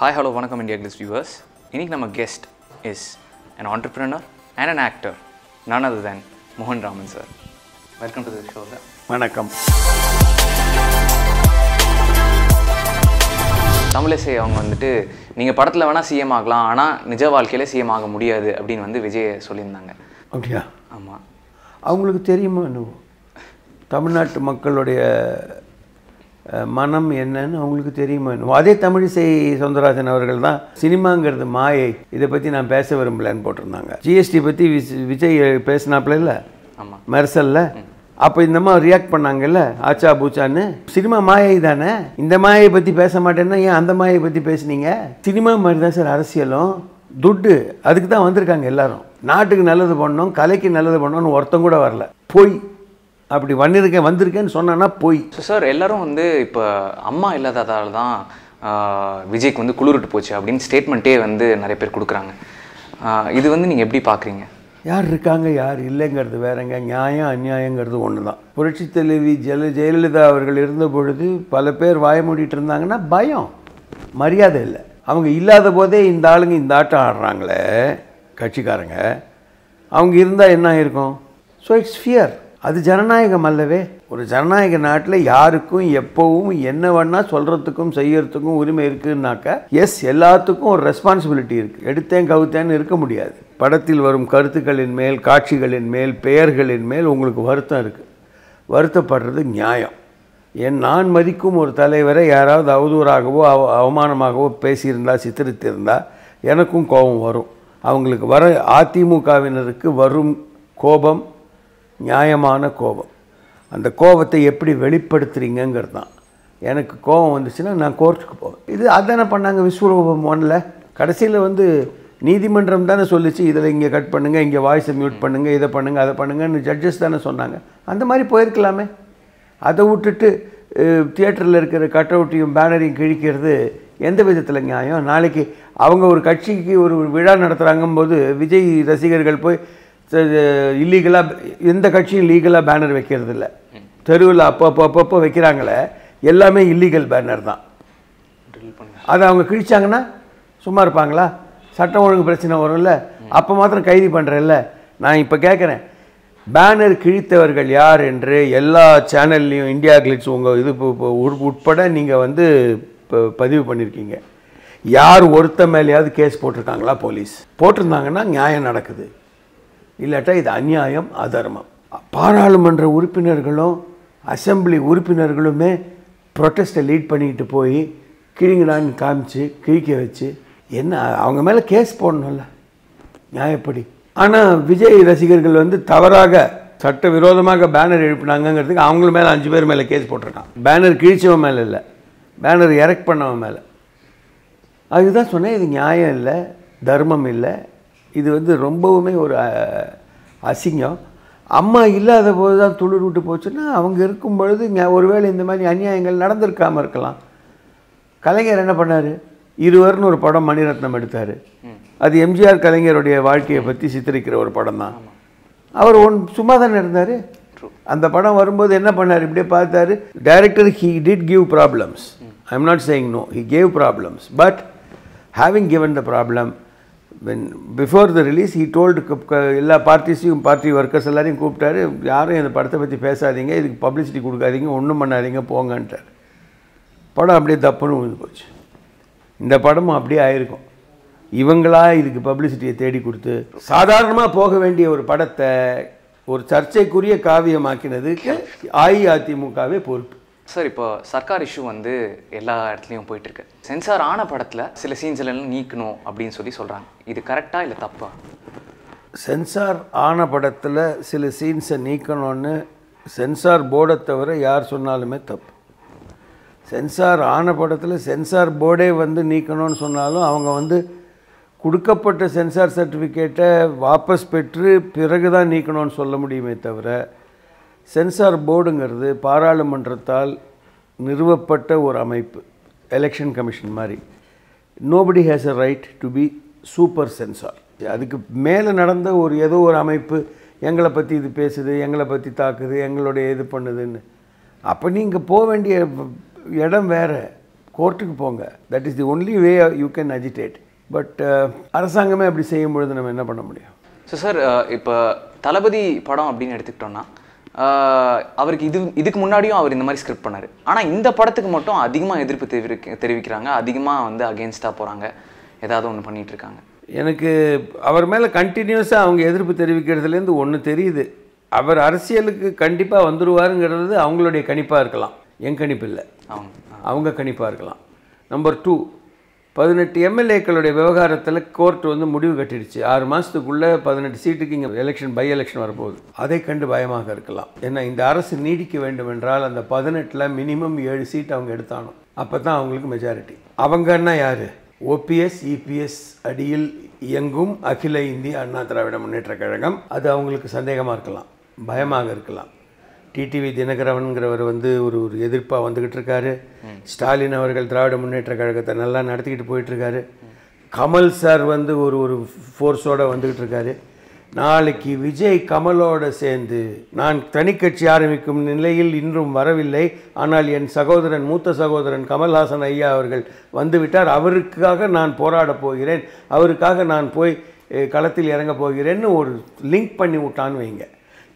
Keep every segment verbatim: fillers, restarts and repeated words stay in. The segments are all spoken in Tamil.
Hi, hello, welcome India English viewers. Today our guest is an entrepreneur and an actor, none other than Mohan Raman sir. Welcome to the show, sir. Welcome. Tamil say அவங்க வந்துட்டு நீங்க படத்துல வேணா சிஎம் ஆகலாம் ஆனா நிஜ வாழ்க்கையில சிஎம் ஆக முடியாது அப்படி வந்து விஜய் சொல்லிருந்தாங்க. அப்படியே. ஆமா. அவங்களுக்கு தெரியுமா தமிழ்நாட்டு மக்களுடைய மனம் என்னன்னு அவங்களுக்கு தெரியுமா? அதே தமிழிசை சௌந்தரராஜன் அவர்கள் தான் சினிமாங்கிறது மாயை இதை பற்றி நான் பேச விரும்பலன்னு போட்டிருந்தாங்க. ஜிஎஸ்டி பற்றி விஜய் பேசினாப்ல இல்லை ஆமாம் மெர்சலில். அப்போ இந்த மாதிரி ரியாக்ட் பண்ணாங்கல்ல ஆச்சா பூச்சான்னு. சினிமா மாயை தானே, இந்த மாயை பற்றி பேச மாட்டேன்னா ஏன் அந்த மாயை பற்றி பேசுனீங்க? சினிமா மாதிரி தான் சார் அரசியலும். துட்டு அதுக்கு தான் வந்திருக்காங்க எல்லாரும். நாட்டுக்கு நல்லது பண்ணணும், கலைக்கு நல்லது பண்ணணும்னு ஒருத்தம் கூட வரல. போய் அப்படி வந்திருக்கேன் வந்திருக்கேன்னு சொன்னான்னா போய். சார் எல்லாரும் வந்து இப்போ அம்மா இல்லாததால தான் விஜய்க்கு வந்து குளிர்ட்டு போச்சு அப்படின்னு ஸ்டேட்மெண்ட்டே வந்து நிறைய பேர் கொடுக்குறாங்க. இது வந்து நீங்கள் எப்படி பார்க்குறீங்க? யார் இருக்காங்க யார் இல்லைங்கிறது வேறங்க, நியாயம் அநியாயங்கிறது ஒன்று தான். புரட்சி தலைவி ஜெய ஜெயலலிதா அவர்கள் இருந்த பொழுது பல பேர் வாய மூடிட்டு இருந்தாங்கன்னா பயம், மரியாதை இல்லை. அவங்க இல்லாத போதே இந்த ஆளுங்க இந்த ஆட்டம் ஆடுறாங்களே கட்சிக்காரங்க, அவங்க இருந்தால் என்ன இருக்கும்? So it's fear. அது ஜனநாயகம் அல்லவே. ஒரு ஜனநாயக நாட்டில் யாருக்கும் எப்பவும் என்ன வேணால் சொல்கிறதுக்கும் செய்யறதுக்கும் உரிமை இருக்குன்னாக்கா எஸ் எல்லாத்துக்கும் ஒரு ரெஸ்பான்சிபிலிட்டி இருக்குது. எடுத்தேன் கவுத்தேன்னு இருக்க முடியாது. படத்தில் வரும் கருத்துக்களின் மேல் காட்சிகளின் மேல் பெயர்களின் மேல் உங்களுக்கு வருத்தம் இருக்குது, வருத்தப்படுறது நியாயம். என் நான் மதிக்கும் ஒரு தலைவரை யாராவது அவதூறாகவோ அவ அவமானமாகவோ பேசியிருந்தால் சித்தரித்திருந்தால் எனக்கும் கோபம் வரும். அவங்களுக்கு வர அதிமுகவினருக்கு வரும் கோபம் நியாயமான கோபம். அந்த கோபத்தை எப்படி வெளிப்படுத்துகிறீங்கிறது தான். எனக்கு கோபம் வந்துச்சுன்னா நான் கோர்ட்டுக்கு போவேன். இது அதானே பண்ணாங்க விஸ்வரூபம் ஒன்றில். கடைசியில் வந்து நீதிமன்றம் தானே சொல்லிச்சு இதில் இங்கே கட் பண்ணுங்கள், இங்கே வாய்ஸை மியூட் பண்ணுங்கள், இதை பண்ணுங்கள் அதை பண்ணுங்கன்னு ஜட்ஜஸ் தானே சொன்னாங்க. அந்த மாதிரி போயிருக்கலாமே. அதை விட்டுட்டு தியேட்டரில் இருக்கிற கட் அவுட்டையும் பேனரையும் கிழிக்கிறது எந்த விதத்தில் நியாயம்? நாளைக்கு அவங்க ஒரு கட்சிக்கு ஒரு விழா நடத்துகிறாங்கும்போது விஜய் ரசிகர்கள் போய் இல்லீகலாக எந்த கட்சியும் லீகலாக பேனர் வைக்கிறது இல்லை. தெருவில் அப்போ அப்போ அப்பப்போ வைக்கிறாங்களே எல்லாமே இல்லீகல் பேனர் தான். அதை அவங்க கிழிச்சாங்கன்னா சும்மா இருப்பாங்களா? சட்டம் ஒழுங்கு பிரச்சனை வரும்ல, அப்போ மாத்திரம் கைது பண்ணுறல்ல. நான் இப்போ கேட்குறேன், பேனர் கிழித்தவர்கள் யார் என்று எல்லா சேனல்லையும் இந்தியா கிளிட்ஸ் உங்கள் இது உட்பட நீங்கள் வந்து இப்போ பதிவு பண்ணியிருக்கீங்க. யார் ஒருத்த மேலேயாவது கேஸ் போட்டிருக்காங்களா போலீஸ்? போட்டிருந்தாங்கன்னா நியாயம் நடக்குது, இல்லாட்டா இது அநியாயம் அதர்மம். பாராளுமன்ற உறுப்பினர்களும் அசம்பிளி உறுப்பினர்களுமே ப்ரொட்டஸ்ட்டை லீட் பண்ணிக்கிட்டு போய் கிழிங்கடான்னு காமிச்சு கிழிக்க வச்சு என்ன அவங்க மேலே கேஸ் போடணும்ல நியாயப்படி. ஆனால் விஜய் ரசிகர்கள் வந்து தவறாக சட்டவிரோதமாக பேனர் எழுப்பினாங்கிறதுக்கு அவங்கள மேலே அஞ்சு பேர் மேலே கேஸ் போட்டிருக்கான். பேனர் கிழிச்சவன் மேலே இல்லை, பேனர் எரெக்ட் பண்ணவன் மேலே. அதுதான் சொன்னேன், இது நியாயம் இல்லை, தர்மம் இல்லை, இது வந்து ரொம்பவுமே ஒரு அசிங்கம். அம்மா இல்லாத போது தான் துளிர் விட்டு போச்சுன்னா அவங்க இருக்கும் பொழுது ஒருவேளை இந்த மாதிரி அநியாயங்கள் நடந்திருக்காமல் இருக்கலாம். கலைஞர் என்ன பண்ணார்? இருவர்னு ஒரு படம் மணிரத்னம் எடுத்தார். அது எம்ஜிஆர் கலைஞருடைய வாழ்க்கையை பற்றி சித்தரிக்கிற ஒரு படம் தான். அவர் ஒன் சும்மா தானே இருந்தார். அந்த படம் வரும்போது என்ன பண்ணார்? இப்படியே பார்த்தார். Director he did give problems, I am not saying no, he gave problems. But having given the problem when before the release he told எல்லா பார்ட்டிஸையும் பார்ட்டி ஒர்க்கர்ஸ் எல்லாரையும் கூப்பிட்டாரு. யாரும் இந்த படத்தை பற்றி பேசாதீங்க, இதுக்கு பப்ளிசிட்டி கொடுக்காதீங்க, ஒன்றும் பண்ணாதீங்க போங்கன்ட்டார். படம் அப்படியே தப்புன்னு விழுந்து போச்சு. இந்த படமும் அப்படியே ஆயிருக்கும் இவங்களா இதுக்கு பப்ளிசிட்டியை தேடி கொடுத்து. சாதாரணமாக போக வேண்டிய ஒரு படத்தை ஒரு சர்ச்சைக்குரிய காவியமாக்கினதுக்கு அஇஅதிமுகவே பொறுப்பு. சார் இப்போ சர்க்கார் இஷ்யூ வந்து எல்லா இடத்துலையும் போயிட்டுருக்கு. சென்சார் ஆன படத்தில் சில சீன்ஸில் நீக்கணும் அப்படின்னு சொல்லி சொல்கிறாங்க. இது கரெக்டாக இல்லை தப்பா? சென்சார் ஆன படத்தில் சில சீன்ஸை நீக்கணும்னு சென்சார் போர்டை தவிர யார் சொன்னாலுமே தப்பு. சென்சார் ஆன படத்தில் சென்சார் போர்டே வந்து நீக்கணும்னு சொன்னாலும் அவங்க வந்து கொடுக்கப்பட்ட சென்சார் சர்டிஃபிகேட்டை வாபஸ் பெற்று பிறகு தான் நீக்கணும்னு சொல்ல முடியுமே தவிர சென்சார் போர்டுங்கிறது பாராளுமன்றத்தால் நிறுவப்பட்ட ஒரு அமைப்பு, எலெக்ஷன் கமிஷன் மாதிரி. Nobody has a right to be super censor. அதுக்கு மேலே நடந்த ஒரு ஏதோ ஒரு அமைப்பு எங்களை பற்றி இது பேசுது, எங்களை பற்றி தாக்குது, எங்களுடைய இது பண்ணுதுன்னு. அப்போ நீங்கள் போக வேண்டிய இடம் வேறு, court ku ponga. That is the only way you can agitate. But அரசாங்கமே அப்படி செய்யும்போது நம்ம என்ன பண்ண முடியும்? So sir, இப்ப தலபதி படம் அப்படி எடுத்துக்கிட்டோம்னா அவருக்கு இது இதுக்கு முன்னாடியும் அவர் இந்த மாதிரி ஸ்கிரிப்ட் பண்ணாரு. ஆனா இந்த படத்துக்கு மட்டும் அதிகமா எதிர்ப்பு தெரிவிக்கறாங்க, அதிகமா வந்து அகைன்ஸ்டா போறாங்க. ஏதாவது ஒன்னு பண்ணிட்டு இருக்காங்க. எனக்கு அவர் மேல கண்டினியூஸா அவங்க எதிர்ப்பு தெரிவிக்கிறதுல இருந்து ஒன்னு தெரியுது. அவர் அரசியலுக்கு கண்டிப்பா வந்துருவாருங்கிறது அவங்களுடைய கணிப்பா இருக்கலாம். என் கணிப்பு இல்ல. அவங்க கணிப்பா இருக்கலாம். நம்பர் two eighteen எம்எல்ஏக்களுடைய விவகாரத்துல கோர்ட் வந்து முடிவு கட்டிடுச்சு. ஆறு மாசத்துக்குள்ள eighteen சீட்டுக்கு இங்க எலெக்ஷன் பை எலெக்ஷன் வர போகுது. அதை கண்டு பயமாக இருக்கலாம். ஏன்னா இந்த அரசு நீடிக்க வேண்டும் என்றால் அந்த eighteen ல மினிமம் seven சீட் அவங்க எடுத்தானோ. அப்பதான் அவங்களுக்கு மெஜாரிட்டி. அவங்கன்னா யாரு? O P S E P S அடியில் இயங்கும் அகில இந்திய அண்ணா திராவிட முன்னேற்ற கழகம். அது அவங்களுக்கு சந்தேகமா இருக்கலாம். பயமாக இருக்கலாம். T T V தினகரன்ங்கறவர் வந்து ஒரு ஒரு எதிர்ப்பா வந்துக்கிட்டு இருக்காரு. ஸ்டாலின் அவர்கள் திராவிட முன்னேற்ற கழகத்தை நல்லா நடத்திக்கிட்டு போயிட்டு இருக்காரு. கமல் சார் வந்து ஒரு ஒரு ஃபோர்ஸோட வந்துக்கிட்டு இருக்காரு. நாளைக்கு விஜய் கமலோட சேர்ந்து நான் தனிக்கட்சி ஆரம்பிக்கும் நிலையில் இன்றும் வரவில்லை. ஆனால் என் சகோதரன் மூத்த சகோதரன் கமல்ஹாசன் ஐயா அவர்கள் வந்து விட்டார். அவருக்காக நான் போராட போகிறேன். அவருக்காக நான் போய் களத்தில் இறங்க போகிறேன்னு ஒரு லிங்க் பண்ணி விட்டான்னு வைங்க.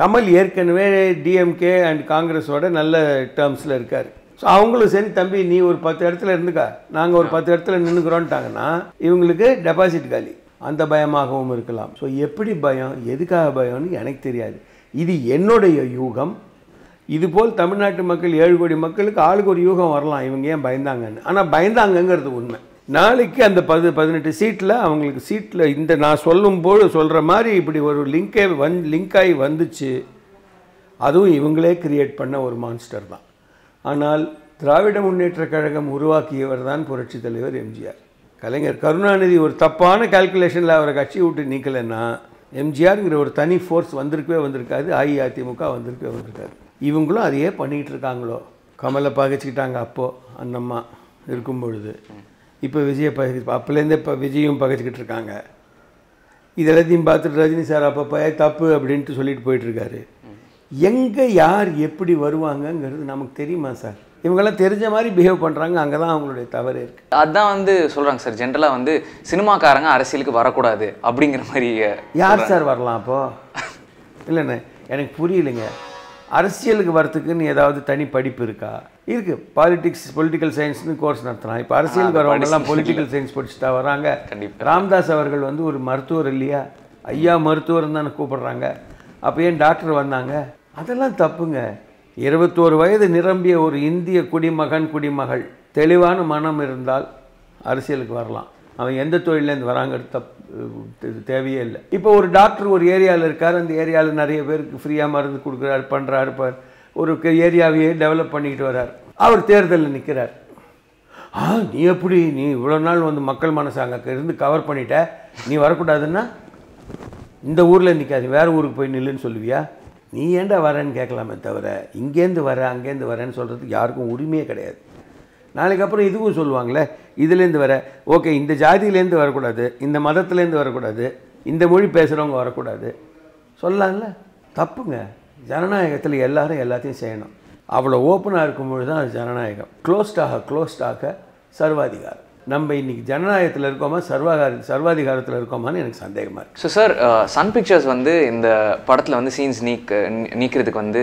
கமல் ஏற்கனவே D M K அண்ட் காங்கிரஸோட நல்ல டேர்ம்ஸில் இருக்கார். ஸோ அவங்களும் சரி தம்பி நீ ஒரு பத்து இடத்துல இருந்துக்கா, நாங்கள் ஒரு பத்து இடத்துல நின்றுக்கிறோன்ட்டாங்கன்னா இவங்களுக்கு டெபாசிட் காலி. அந்த பயமாகவும் இருக்கலாம். ஸோ எப்படி பயம், எதுக்காக பயம்னு எனக்கு தெரியாது. இது என்னுடைய யூகம். இதுபோல் தமிழ்நாட்டு மக்கள் ஏழு கோடி மக்களுக்கு ஆளுக்கு ஒரு யூகம் வரலாம். இவங்க ஏன் பயந்தாங்கன்னு. ஆனால் பயந்தாங்கங்கிறது உண்மை. நாளைக்கு அந்த பது பதினெட்டு சீட்டில் அவங்களுக்கு சீட்டில் இந்த நான் சொல்லும்போது சொல்கிற மாதிரி இப்படி ஒரு லிங்கே வந் லிங்காகி வந்துச்சு. அதுவும் இவங்களே கிரியேட் பண்ண ஒரு மான்ஸ்டர் தான். ஆனால் திராவிட முன்னேற்ற கழகம் உருவாக்கியவர் தான் புரட்சித் தலைவர் எம்ஜிஆர். கலைஞர் கருணாநிதி ஒரு தப்பான கால்குலேஷனில் அவரை கட்சி விட்டு நீக்கலைன்னா எம்ஜிஆருங்கிற ஒரு தனி ஃபோர்ஸ் வந்திருக்கவே வந்திருக்காது. அஇஅதிமுக வந்திருக்கவே வந்திருக்காது. இவங்களும் அதையே பண்ணிகிட்டு இருக்காங்களோ. கமலை பகைச்சிக்கிட்டாங்க அப்போது அண்ணம்மா இருக்கும் பொழுது. இப்போ விஜயை பகை அப்போலேருந்தே இப்போ விஜயும் பகைச்சிக்கிட்டு இருக்காங்க. இது எல்லாத்தையும் பார்த்துட்டு ரஜினி சார் அப்போ பய தப்பு அப்படின்ட்டு சொல்லிட்டு போயிட்டுருக்காரு. எங்கே யார் எப்படி வருவாங்கங்கிறது நமக்கு தெரியுமா சார்? இவங்கெல்லாம் தெரிஞ்ச மாதிரி பிஹேவ் பண்ணுறாங்க. அங்கே தான் அவங்களுடைய தவறு இருக்குது. அதுதான் வந்து சொல்கிறாங்க சார். ஜென்ரலாக வந்து சினிமாக்காரங்க அரசியலுக்கு வரக்கூடாது அப்படிங்கிற மாதிரி. யார் சார் வரலாம் அப்போது? இல்லைண்ணே எனக்கு புரியலைங்க. அரசியலுக்கு வரத்துக்குன்னு ஏதாவது தனி படிப்பு இருக்கா? இருக்குது. பாலிட்டிக்ஸ் பொலிட்டிக்கல் சயின்ஸ்னு கோர்ஸ் நடத்துகிறான். இப்போ அரசியலுக்கு வரவங்கெல்லாம் பொலிட்டிக்கல் சயின்ஸ் படிச்சுட்டா வராங்க. கண்டிப்பாக ராம்தாஸ் அவர்கள் வந்து ஒரு மருத்துவர் இல்லையா? ஐயா மருத்துவர்னு தானே கூப்பிட்றாங்க. அப்போ ஏன் டாக்டர் வந்தாங்க? அதெல்லாம் தப்புங்க. இருபத்தோரு வயது நிரம்பிய ஒரு இந்திய குடிமகன் குடிமகள் தெளிவான மனம் இருந்தால் அரசியலுக்கு வரலாம். அவன் எந்த தொழிலேருந்து வராங்கிறது தப்பு தேவையே இல்லை. இப்போ ஒரு டாக்டர் ஒரு ஏரியாவில் இருக்கார். அந்த ஏரியாவில் நிறைய பேருக்கு ஃப்ரீயாக மருந்து கொடுக்குறாரு, பண்ணுறாரு, ஒரு ஏரியாவையே டெவலப் பண்ணிக்கிட்டு வர்றார். அவர் தேர்தலில் நிற்கிறார். ஆ நீ எப்படி நீ இவ்வளோ நாள் வந்து மக்கள் மனசு அங்கே இருந்து கவர் பண்ணிட்ட, நீ வரக்கூடாதுன்னா இந்த ஊரில் நிற்காது வேறு ஊருக்கு போய் நில்லுன்னு சொல்லுவியா? நீ ஏண்டா வரேன்னு கேட்கலாமே தவிர இங்கேருந்து வர அங்கேருந்து வரேன்னு சொல்கிறதுக்கு யாருக்கும் உரிமையே கிடையாது. நாளைக்கு அப்புறம் இதுவும் சொல்லுவாங்களே, இதுலேருந்து வர ஓகே இந்த ஜாதியிலேருந்து வரக்கூடாது, இந்த மதத்துலேருந்து வரக்கூடாது, இந்த மொழி பேசுகிறவங்க வரக்கூடாது சொல்லலாம்ல. தப்புங்க. ஜனநாயகத்தில் எல்லாரும் எல்லாத்தையும் செய்யணும். அவ்வளோ ஓப்பனாக இருக்கும்போது தான் அது ஜனநாயகம். க்ளோஸ்டாக க்ளோஸ்டாக சர்வாதிகாரம். நம்ம இன்றைக்கி ஜனநாயகத்தில் இருக்கோமா சர்வாதார சர்வாதிகாரத்தில் இருக்கோமான்னு எனக்கு சந்தேகமாக இருக்குது. ஸோ சார் சன் பிக்சர்ஸ் வந்து இந்த படத்தில் வந்து சீன்ஸ் நீக்க நீக்கிறதுக்கு வந்து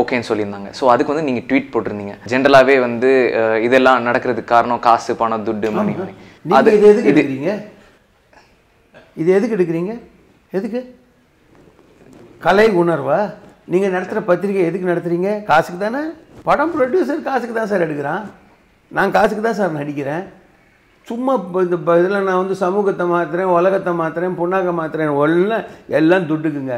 ஓகேன்னு சொல்லியிருந்தாங்க. ஸோ அதுக்கு வந்து நீங்கள் ட்வீட் போட்டிருந்தீங்க. ஜென்ரலாகவே வந்து இதெல்லாம் நடக்கிறதுக்கு காரணம் காசு பணம் துட்டு மணி. அது இது எதுக்கு எடுக்கிறீங்க? இது எதுக்கு எடுக்கிறீங்க? எதுக்கு? கலை உணர்வா? நீங்கள் நடத்துகிற பத்திரிகை எதுக்கு நடத்துகிறீங்க? காசுக்கு தானே. படம் ப்ரொடியூசர் காசுக்கு தான் சார் எடுக்கிறான். நான் காசுக்கு தான் சார் நடிக்கிறேன். சும்மா இந்த இதில் நான் வந்து சமூகத்தை மாற்றுறேன், உலகத்தை மாற்றுறேன், புண்ணாக்க மாற்றுறேன், ஒல்லாம் எல்லாம் துட்டுக்குங்க.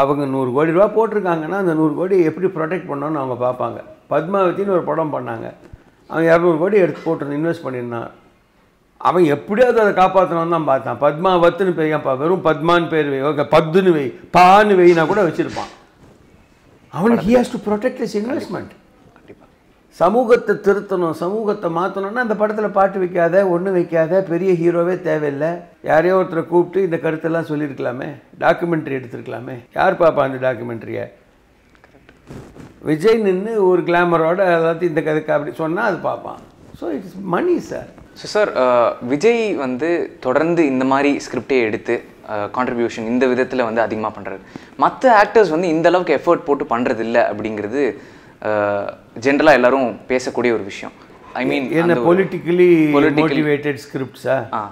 அவங்க நூறு கோடி ரூபா போட்டிருக்காங்கன்னா அந்த நூறு கோடி எப்படி ப்ரொடெக்ட் பண்ணோன்னு அவங்க பார்ப்பாங்க. பத்மாவதினு ஒரு படம் பண்ணாங்க. அவன் இரநூறு கோடி எடுத்து போட்டு இன்வெஸ்ட் பண்ணியிருந்தான். அவன் எப்படியாவது அதை காப்பாற்றணும்னு தான் பார்த்தான். பத்மாவத்துன்னு பேயப்பா வெறும் பத்மான்னு பேர் வை, ஓகே பத்துன்னு வை, பான்னு வைனா கூட வச்சுருப்பான். அவனுக்கு he has to protect is investment. சமூகத்தை திருத்தணும், சமூகத்தை மாற்றணும்னா அந்த படத்தில் பாட்டு வைக்காத, ஒன்றும் வைக்காத, பெரிய ஹீரோவே தேவையில்லை. யாரையோ ஒருத்தரை கூப்பிட்டு இந்த கருத்தெல்லாம் சொல்லியிருக்கலாமே, டாக்குமெண்ட்ரி எடுத்துருக்கலாமே. யார் பார்ப்பா அந்த டாக்குமெண்ட்ரியை? Vijay ninnu or glamour order, that's so it's money, sir. So sir, uh, Vijay vandhu thodarndhu indha mari script eduthu uh, contribution indha vidhathila vandhu adhigama pandrar. Matha actors vandhu indha alavukku effort pottu pandradilla abdingiradhu generally ellarum pesakodiya oru vishayam. I mean, a politically politically motivated scripts ah. Uh.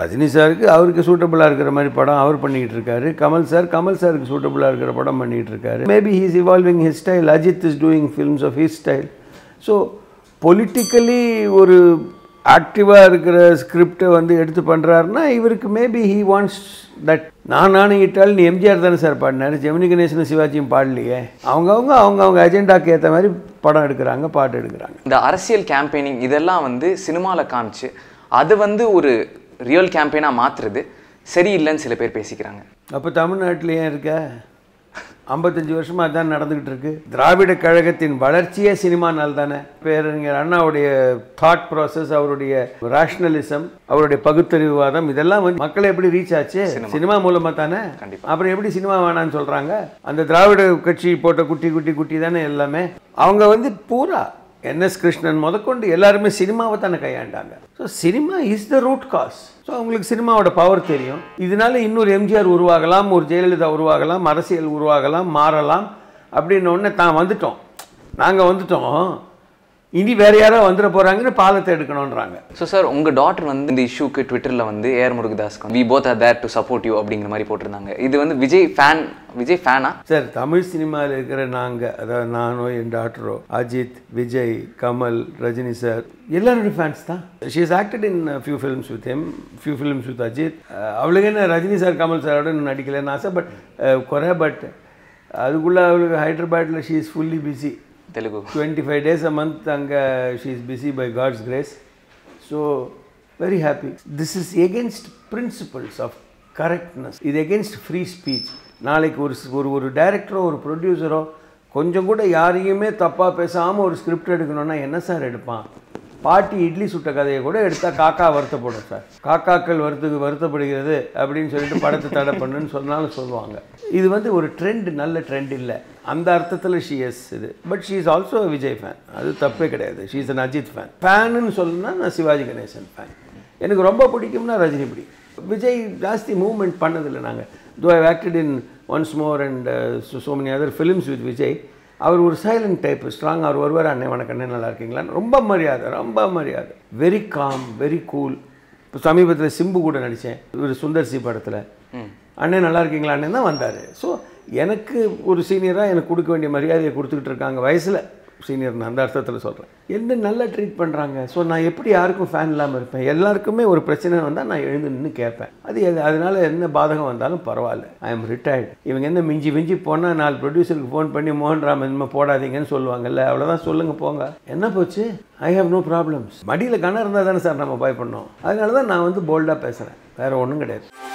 Rajini sir ku avarku suitable ah irukra mari padam avar pannittu irkaru. Kamal sir Kamal sir ku suitable ah irukra padam pannittu irkaru. Maybe he is evolving his style. Ajith is doing films of his style. So politically oru active script vandu eduthu pandrarna ivarku maybe he wants that naan naan ital ni M G R dhan sir paadnaru Shivaji Ganesan Shivaji paadliye avanga avanga avanga avanga agenda ku etha mari padam edukranga paat edukranga the arasial campaigning idella vandu cinema la kaamichu adu vandu oru real campaign ah maatrudhu seri illan sila per pesikranga appo Tamil Nadu la iruka fifty-five வருஷமா அதான் நடந்துக்கிட்டு இருக்கு திராவிட கழகத்தின் வளர்ச்சியே சினிமானால தானே பேரறிஞர் அண்ணாவுடைய தாட் process அவருடைய rationalism அவருடைய பகுத்தறிவுவாதம் இதெல்லாம் மக்களே எப்படி ரீச் ஆச்சு சினிமா மூலமா தானே அப்புறம் எப்படி சினிமா வேணாம்னு சொல்றாங்க அந்த திராவிட கட்சி போட்ட குட்டி குட்டி குட்டி தானே எல்லாமே அவங்க வந்து பூரா N S Krishnan முதற்கொண்டு எல்லாரும் சினிமாவை தான கையாண்டாங்க so cinema is the root cause so உங்களுக்கு சினிமாவோட பவர் தெரியும் இதனால இன்னொரு M G R உருவாகலாம் ஒரு ஜெயலலிதா உருவாகலாம் அரசியல் உருவாகலாம் மாறலாம் அப்படினோனே தான் வந்துட்டோம் நாங்க வந்துட்டோம் இனி வேற யாரோ வந்தற போறாங்கன்னு பாலத்தை எடுக்கணும்ன்றாங்க சோ சார் உங்க டாட்டர் வந்து இந்த இஷ்யூக்கு ட்விட்டர்ல வந்து ஏர் முருகதாஸ்க்கு we both are there to support you அப்படிங்கிற மாதிரி போட்டுருந்தாங்க இது வந்து Vijay fan Vijay fan ah? Sir, Tamil cinema la irukra naanga, adha naano en daughter, Ajith, Vijay, Kamal, Rajini sir, ellaroda fans tha. She has acted in a few films with him, few films with Ajith. Avlagena Rajini sir, Kamal sir oda nadikala naasa but kora but adukulla avluk Hyderabad la she is fully busy. Telugu. twenty-five days a month anga she is busy by God's grace. So very happy. This is against principles of correctness. It is against free speech. நாளைக்கு ஒரு ஒரு டைரக்டரோ ஒரு ப்ரொடியூசரோ கொஞ்சம் கூட யாரையுமே தப்பா பேசாம ஒரு ஸ்கிரிப்ட் எடுக்கணும்னா என்ன சார் எடுப்பான் பாட்டி இட்லி சுட்ட கதையை கூட எடுத்தா காக்கா வருத்தப்படும் சார் காக்காக்கள் வருத்துக்கு வருத்தப்படுகிறது அப்படினு சொல்லிட்டு படத்தை தடை பண்ணுன்னு சொன்னால சொல்வாங்க இது வந்து ஒரு ட்ரெண்ட் நல்ல ட்ரெண்ட் இல்ல அந்த அர்த்தத்துல she is இது but she is also a Vijay fan அது தப்பே கிடையாது she is an Ajith fan fan னு சொன்னா நான் சிவாஜி கணேசன் fan எனக்கு ரொம்ப பிடிக்கும்னா ரஜினி பிடிக்கும் விஜய் ஜாஸ்தி மூவ்மென்ட் பண்ணது இல்ல நாங்க though I have acted in once more and uh, so, so many other films with Vijay, அவர் ஒரு silent type, strong, அவர் ஒருவர் அண்ணே வணக்கண்ணே நல்லா இருக்கீங்களான்னு ரொம்ப மரியாதை ரொம்ப மரியாதை very calm, very cool. இப்போ சமீபத்தில் சிம்பு கூட நடிச்சேன் ஒரு சுந்தர்சி படத்தில் அண்ணே நல்லா இருக்கீங்களா அண்ணே தான் வந்தார் ஸோ எனக்கு ஒரு சீனியராக எனக்கு கொடுக்க வேண்டிய மரியாதையை கொடுத்துக்கிட்டு இருக்காங்க வயசில் சீனியர் நான் அந்த அர்த்தத்தில் சொல்கிறேன் என்ன நல்லா ட்ரீட் பண்ணுறாங்க ஸோ நான் எப்படி யாருக்கும் ஃபேன் இல்லாமல் இருப்பேன் எல்லாருக்குமே ஒரு பிரச்சனை வந்தால் நான் எழுந்து நின்று கேட்பேன் அது அதனால என்ன பாதகம் வந்தாலும் பரவாயில்ல ஐ எம் ரிட்டையர்ட் இவங்க என்ன மிஞ்சி மிஞ்சி போனால் நாலு ப்ரொடியூசருக்கு ஃபோன் பண்ணி மோகன் ராமன் இனிமே போடாதீங்கன்னு சொல்லுவாங்கல்ல அவ்வளோதான் சொல்லுங்கள் போங்க என்ன போச்சு ஐ ஹேவ் நோ ப்ராப்ளம்ஸ் மடியில் கணம் இருந்தால் தானே சார் நம்ம பாய் பண்ணோம் அதனால தான் நான் வந்து போல்டாக பேசுகிறேன் வேறு ஒன்றும் கிடையாது